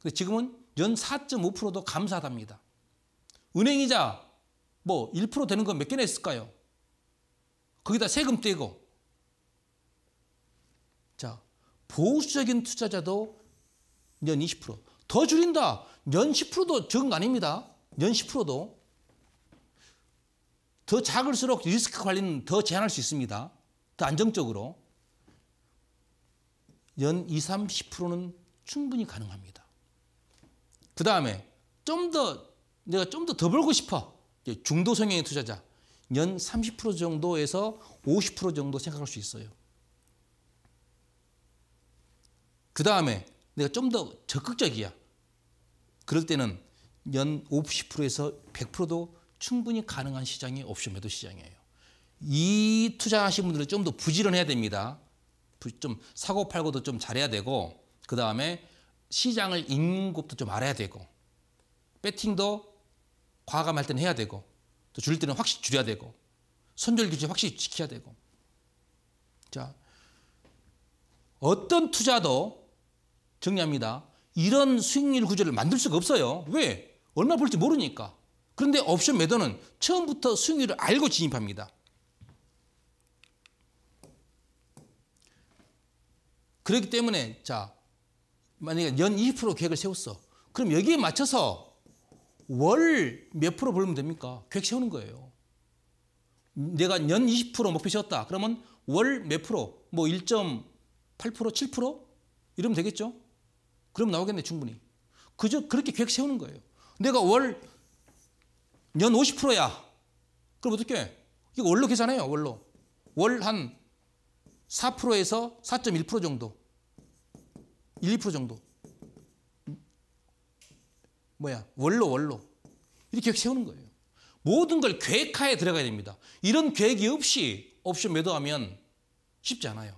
근데 지금은 연 사 점 오 퍼센트도 감사하답니다. 은행이자 뭐 일 퍼센트 되는 건 몇 개나 있을까요? 거기다 세금 떼고. 자, 보수적인 투자자도 연 이십 퍼센트. 더 줄인다. 연 십 퍼센트도 적은 거 아닙니다. 연 십 퍼센트도. 더 작을수록 리스크 관리는 더 제한할 수 있습니다. 더 안정적으로 연 이, 삼, 십 퍼센트는 충분히 가능합니다. 그 다음에 좀 더 내가 좀 더 더 벌고 싶어. 중도 성향의 투자자. 연 삼십 퍼센트 정도에서 오십 퍼센트 정도 생각할 수 있어요. 그 다음에 내가 좀 더 적극적이야. 그럴 때는 연 오십 퍼센트에서 백 퍼센트도 충분히 가능한 시장이 옵션 매도 시장이에요. 이 투자하신 분들은 좀 더 부지런해야 됩니다. 좀 사고 팔고도 좀 잘해야 되고, 그 다음에 시장을 읽는 것도 좀 알아야 되고, 배팅도 과감할 때는 해야 되고, 또 줄일 때는 확실히 줄여야 되고, 손절 규칙 확실히 지켜야 되고. 자, 어떤 투자도 정리합니다. 이런 수익률 구조를 만들 수가 없어요. 왜? 얼마 벌지 모르니까. 그런데 옵션 매도는 처음부터 수익률을 알고 진입합니다. 그렇기 때문에 자, 만약에 연 이십 퍼센트 계획을 세웠어. 그럼 여기에 맞춰서 월 몇 프로 벌면 됩니까? 계획 세우는 거예요. 내가 연 이십 퍼센트 목표 세웠다. 그러면 월 몇 프로? 뭐 일 점 팔 퍼센트, 칠 퍼센트? 이러면 되겠죠? 그럼 나오겠네, 충분히. 그저 그렇게 계획 세우는 거예요. 내가 월, 연 오십 퍼센트야. 그럼 어떻게 해? 이거 월로 계산해요, 월로. 월 한 사 퍼센트에서 사 점 일 퍼센트 정도. 일, 이 퍼센트 정도. 뭐야, 월로, 월로. 이렇게 계획 세우는 거예요. 모든 걸 계획하에 들어가야 됩니다. 이런 계획이 없이 옵션 매도하면 쉽지 않아요.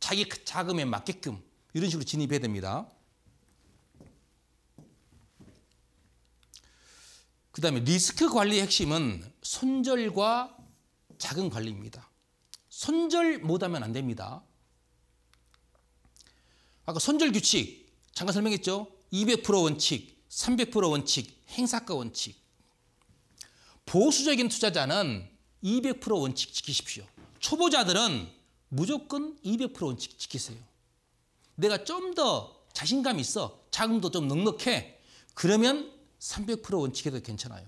자기 자금에 맞게끔 이런 식으로 진입해야 됩니다. 그 다음에 리스크 관리의 핵심은 손절과 자금 관리입니다. 손절 못하면 안 됩니다. 아까 손절 규칙 잠깐 설명했죠? 이백 퍼센트 원칙, 삼백 퍼센트 원칙, 행사가 원칙. 보수적인 투자자는 이백 퍼센트 원칙 지키십시오. 초보자들은 무조건 이백 퍼센트 원칙 지키세요. 내가 좀 더 자신감 있어. 자금도 좀 넉넉해. 그러면 삼백 퍼센트 원칙에도 괜찮아요.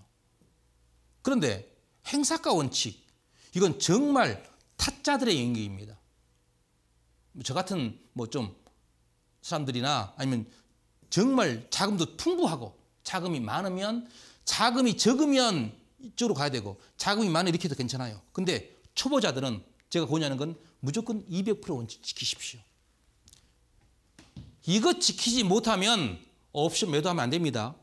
그런데 행사가 원칙, 이건 정말 타짜들의 영역입니다. 저 같은 뭐 좀 사람들이나 아니면 정말 자금도 풍부하고 자금이 많으면, 자금이 적으면 이쪽으로 가야 되고, 자금이 많으면 이렇게 해도 괜찮아요. 근데 초보자들은 제가 권유하는 건 무조건 이백 퍼센트 원칙 지키십시오. 이거 지키지 못하면 옵션 매도하면 안 됩니다.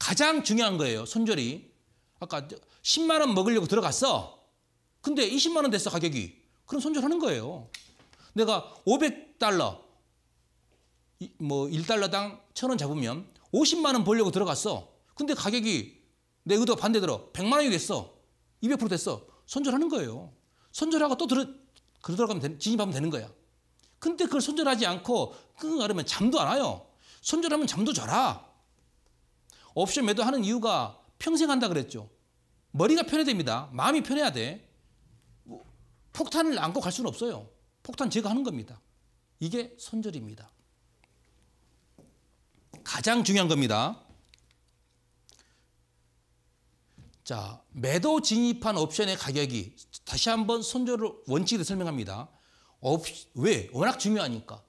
가장 중요한 거예요, 손절이. 아까 십만 원 먹으려고 들어갔어. 근데 이십만 원 됐어, 가격이. 그럼 손절하는 거예요. 내가 오백 달러, 뭐 일 달러당 천 원 잡으면 오십만 원 벌려고 들어갔어. 근데 가격이 내 의도가 반대더라. 백만 원이 됐어. 이백 퍼센트 됐어. 손절하는 거예요. 손절하고 또 들어, 들어가면, 진입하면 되는 거야. 근데 그걸 손절하지 않고 끙끙 앓으면 잠도 안 와요. 손절하면 잠도 자라. 옵션 매도하는 이유가 평생 한다 그랬죠. 머리가 편해야 됩니다. 마음이 편해야 돼. 폭탄을 안고 갈 수는 없어요. 폭탄 제거하는 겁니다. 이게 손절입니다. 가장 중요한 겁니다. 자, 매도 진입한 옵션의 가격이, 다시 한번 손절을 원칙을 설명합니다. 옵, 왜? 워낙 중요하니까.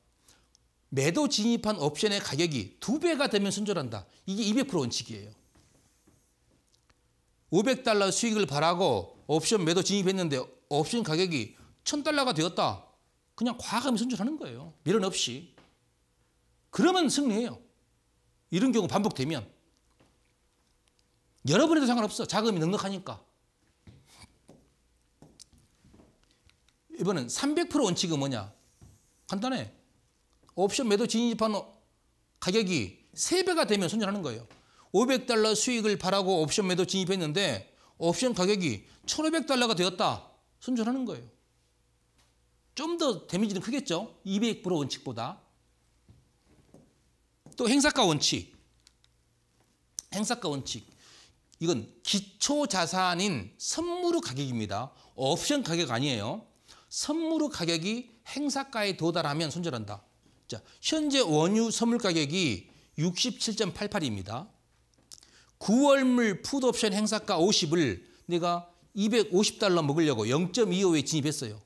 매도 진입한 옵션의 가격이 두 배가 되면 손절한다. 이게 이백 퍼센트 원칙이에요. 오백 달러 수익을 바라고 옵션 매도 진입했는데 옵션 가격이 천 달러가 되었다. 그냥 과감히 손절하는 거예요. 미련 없이. 그러면 승리해요. 이런 경우 반복되면. 여러 번 해도 상관없어. 자금이 넉넉하니까. 이번엔 삼백 퍼센트 원칙은 뭐냐? 간단해. 옵션 매도 진입한 가격이 세 배가 되면 손절하는 거예요. 오백 달러 수익을 바라고 옵션 매도 진입했는데 옵션 가격이 천오백 달러가 되었다. 손절하는 거예요. 좀 더 데미지는 크겠죠? 이백 퍼센트 원칙보다. 또 행사가 원칙. 행사가 원칙. 이건 기초 자산인 선물의 가격입니다. 옵션 가격 아니에요. 선물의 가격이 행사가에 도달하면 손절한다. 자, 현재 원유 선물 가격이 육십칠 점 팔팔입니다. 구월물 풋옵션 행사가 오십을 내가 이백오십 달러 먹으려고 영 점 이오에 진입했어요.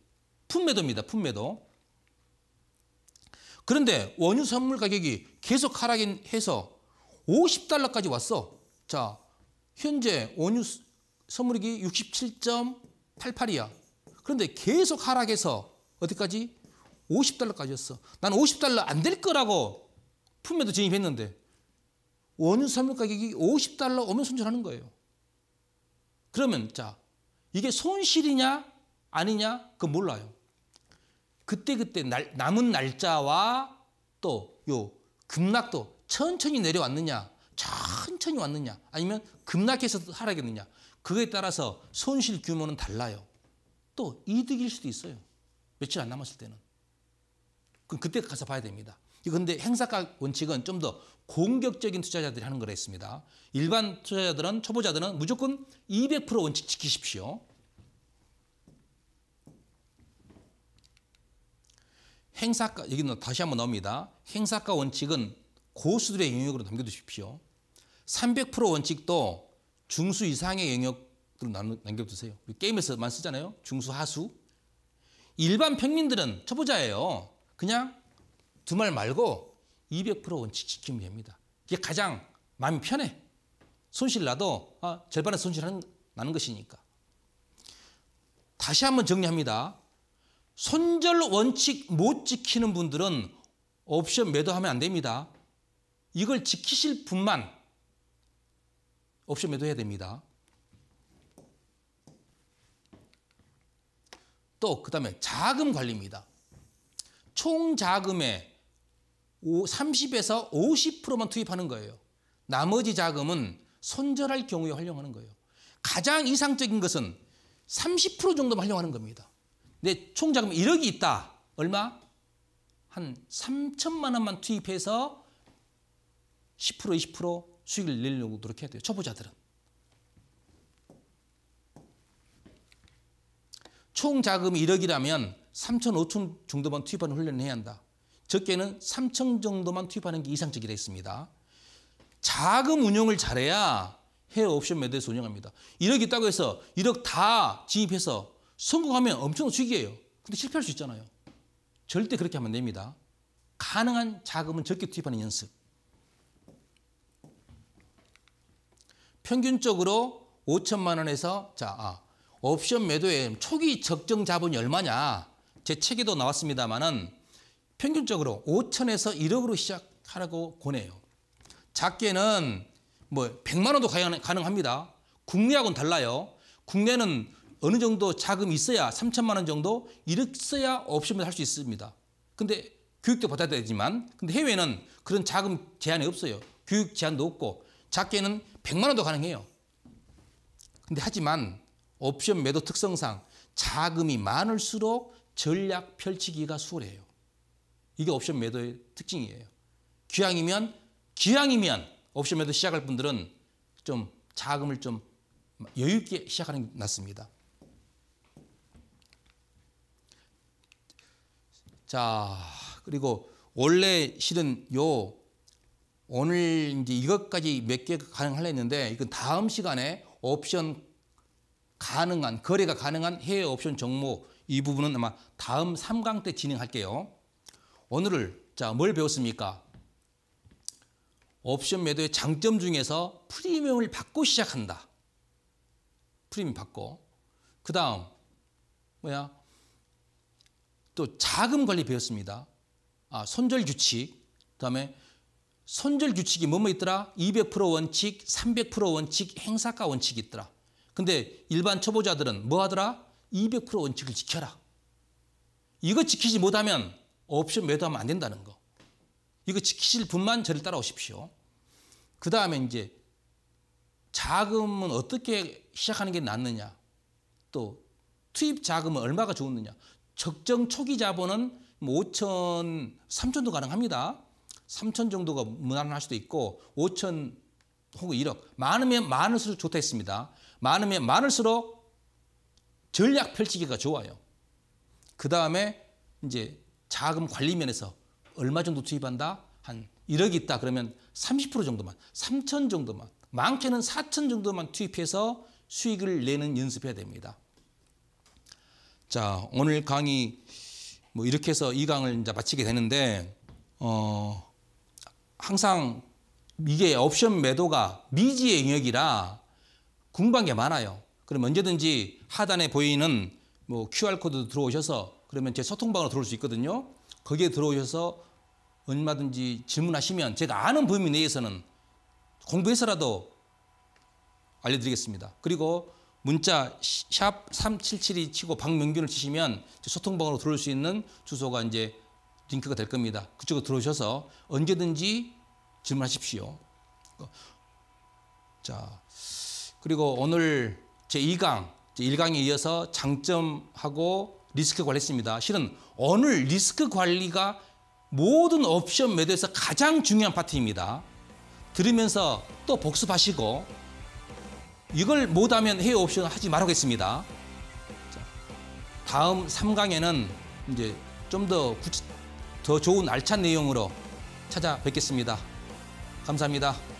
푼매도입니다. 푼매도. 그런데 원유 선물 가격이 계속 하락해서 오십 달러까지 왔어. 자, 현재 원유 선물액이 육십칠 점 팔팔이야. 그런데 계속 하락해서 어디까지? 오십 달러까지였어. 난 오십 달러 안 될 거라고 푼매도 진입했는데 원유 선물 가격이 오십 달러 오면 손절하는 거예요. 그러면 자, 이게 손실이냐 아니냐 그건 몰라요. 그때그때 날, 남은 날짜와 또 요 급락도 천천히 내려왔느냐 천천히 왔느냐 아니면 급락해서 하락했느냐 그거에 따라서 손실 규모는 달라요. 또 이득일 수도 있어요. 며칠 안 남았을 때는. 그럼 그때 가서 봐야 됩니다. 그런데 행사가 원칙은 좀 더 공격적인 투자자들이 하는 거라 했습니다. 일반 투자자들은, 초보자들은 무조건 이백 퍼센트 원칙 지키십시오. 행사가, 여기는 다시 한번 나옵니다. 행사가 원칙은 고수들의 영역으로 남겨두십시오. 삼백 퍼센트 원칙도 중수 이상의 영역으로 남겨두세요. 게임에서만 쓰잖아요. 중수, 하수. 일반 평민들은 초보자예요. 그냥 두 말 말고 이백 퍼센트 원칙 지키면 됩니다. 이게 가장 마음이 편해. 손실 나도 아, 절반의 손실 나는 것이니까. 다시 한번 정리합니다. 손절 원칙 못 지키는 분들은 옵션 매도하면 안 됩니다. 이걸 지키실 분만 옵션 매도해야 됩니다. 또 그다음에 자금 관리입니다. 총 자금의 삼십에서 오십 퍼센트만 투입하는 거예요. 나머지 자금은 손절할 경우에 활용하는 거예요. 가장 이상적인 것은 삼십 퍼센트 정도만 활용하는 겁니다. 내 총 자금 일억이 있다. 얼마? 한 삼천만 원만 투입해서 십 퍼센트, 이십 퍼센트 수익을 내려고 노력해야 돼요. 초보자들은. 총 자금이 일억이라면 삼천, 오천 정도만 투입하는 훈련을 해야 한다. 적게는 삼천 정도만 투입하는 게 이상적이라 했습니다. 자금 운용을 잘해야 해외 옵션 매도에서 운영합니다. 일억이 있다고 해서 일억 다 진입해서 성공하면 엄청난 수익이에요. 근데 실패할 수 있잖아요. 절대 그렇게 하면 안 됩니다. 가능한 자금은 적게 투입하는 연습. 평균적으로 오천만 원에서 자, 아, 옵션 매도에 초기 적정 자본이 얼마냐. 제 책에도 나왔습니다만은 평균적으로 오천에서 일억으로 시작하라고 권해요. 작게는 뭐 백만 원도 가능합니다. 국내하고는 달라요. 국내는 어느 정도 자금이 있어야 삼천만 원 정도 일억 써야 옵션을 할 수 있습니다. 근데 교육도 받아야 되지만 근데 해외는 그런 자금 제한이 없어요. 교육 제한도 없고 작게는 백만 원도 가능해요. 근데 하지만 옵션 매도 특성상 자금이 많을수록 전략 펼치기가 수월해요. 이게 옵션 매도의 특징이에요. 기왕이면 기왕이면 옵션 매도 시작할 분들은 좀 자금을 좀 여유 있게 시작하는 게 낫습니다. 자, 그리고 원래 실은 요 오늘 이제 이것까지 몇 개 가능하려 했는데 이건 다음 시간에 옵션 가능한 거래가 가능한 해외 옵션 종목 이 부분은 아마 다음 삼 강 때 진행할게요. 오늘을 자, 뭘 배웠습니까? 옵션 매도의 장점 중에서 프리미엄을 받고 시작한다. 프리미엄 받고. 그다음 뭐야? 또 자금 관리 배웠습니다. 아, 손절 규칙. 그다음에 손절 규칙이 뭐뭐 있더라? 이백 퍼센트 원칙, 삼백 퍼센트 원칙, 행사가 원칙이 있더라. 근데 일반 초보자들은 뭐 하더라? 이백 퍼센트 원칙을 지켜라. 이거 지키지 못하면 옵션 매도하면 안 된다는 거. 이거 지키실 분만 저를 따라오십시오. 그 다음에 이제 자금은 어떻게 시작하는 게 낫느냐. 또 투입 자금은 얼마가 좋느냐. 적정 초기 자본은 오천, 삼천도 가능합니다. 삼천 정도가 무난할 수도 있고 오천 혹은 일억. 많으면 많을수록 좋다 했습니다. 많으면 많을수록 전략 펼치기가 좋아요. 그 다음에 이제 자금 관리 면에서 얼마 정도 투입한다? 한 일억이 있다 그러면 삼십 퍼센트 정도만, 삼천 정도만, 많게는 사천 정도만 투입해서 수익을 내는 연습해야 됩니다. 자, 오늘 강의 뭐 이렇게 해서 이 강을 이제 마치게 되는데, 어, 항상 이게 옵션 매도가 미지의 영역이라 궁금한 게 많아요. 그럼 언제든지 하단에 보이는 뭐 큐알 코드 들어오셔서, 그러면 제 소통방으로 들어올 수 있거든요. 거기에 들어오셔서 얼마든지 질문하시면 제가 아는 범위 내에서는 공부해서라도 알려드리겠습니다. 그리고 문자 샵 삼칠칠이 치고 박명균을 치시면 소통방으로 들어올 수 있는 주소가 이제 링크가 될 겁니다. 그쪽으로 들어오셔서 언제든지 질문하십시오. 자, 그리고 오늘 제이 강, 제일 강에 이어서 장점하고 리스크 관리했습니다. 실은 오늘 리스크 관리가 모든 옵션 매도에서 가장 중요한 파트입니다. 들으면서 또 복습하시고, 이걸 못하면 해외 옵션 하지 말아야겠습니다. 다음 삼 강에는 이제 좀 더 더 좋은 알찬 내용으로 찾아뵙겠습니다. 감사합니다.